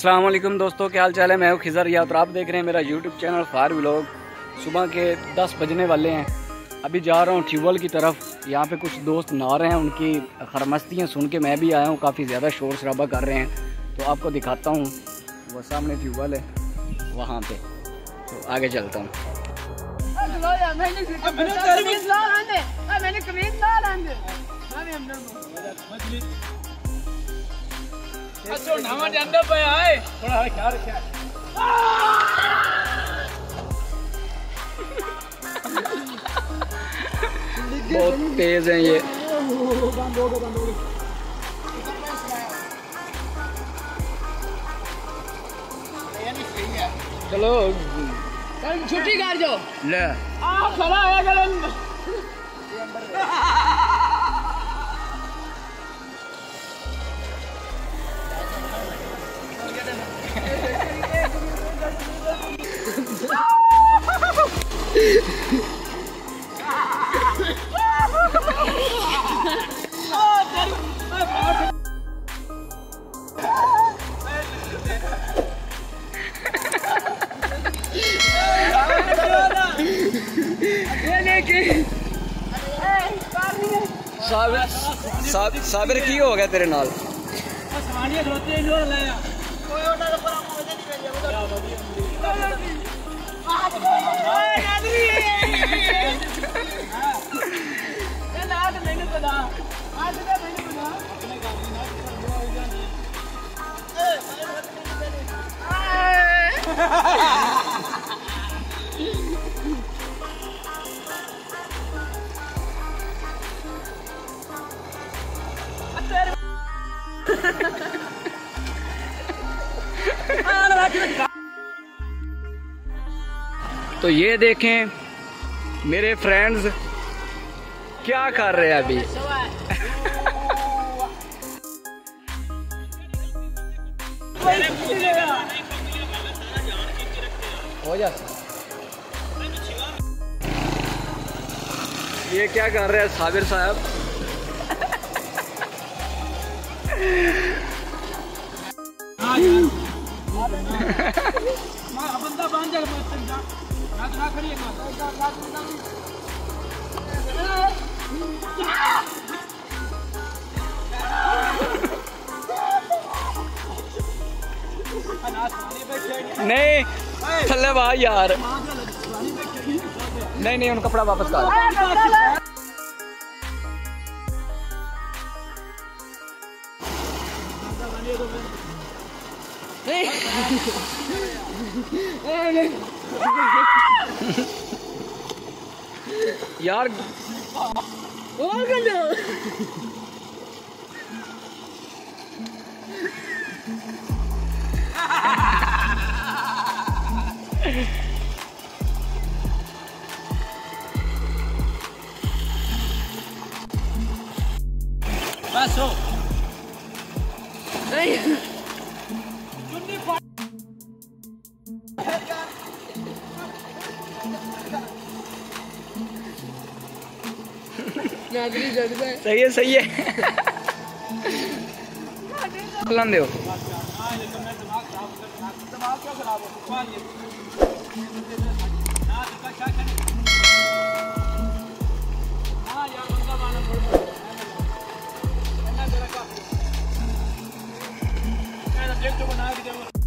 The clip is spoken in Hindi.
अस्सलाम वालेकुम दोस्तों, क्या हाल चाल है। मैं हूं खिजर या और आप देख रहे हैं मेरा यूट्यूब चैनल फायर व्लॉग। सुबह के 10 बजने वाले हैं। अभी जा रहा हूं ट्यूबल की तरफ। यहाँ पे कुछ दोस्त नहा रहे हैं, उनकी खरमस्तियाँ सुन के मैं भी आया हूँ। काफ़ी ज़्यादा शोर शराबा कर रहे हैं, तो आपको दिखाता हूँ। वह सामने ट्यूबल है, वहाँ पर तो आगे चलता हूँ। अच्छा नामा जानदा पे आए थोड़ा ख्याल रखिए। बहुत तेज है ये। चलो कल छुट्टी कर जाओ। ले आ खड़ा है गलन साबिर की हो गया तेरे नाल। तो ये देखें मेरे फ्रेंड्स क्या कर रहे हैं अभी। हो जाता ये क्या कर रहे हैं साबिर साहब। नहीं चले भाई यार। नहीं उन कपड़ा वापस कर। यार बस हो नहीं। सही है दो।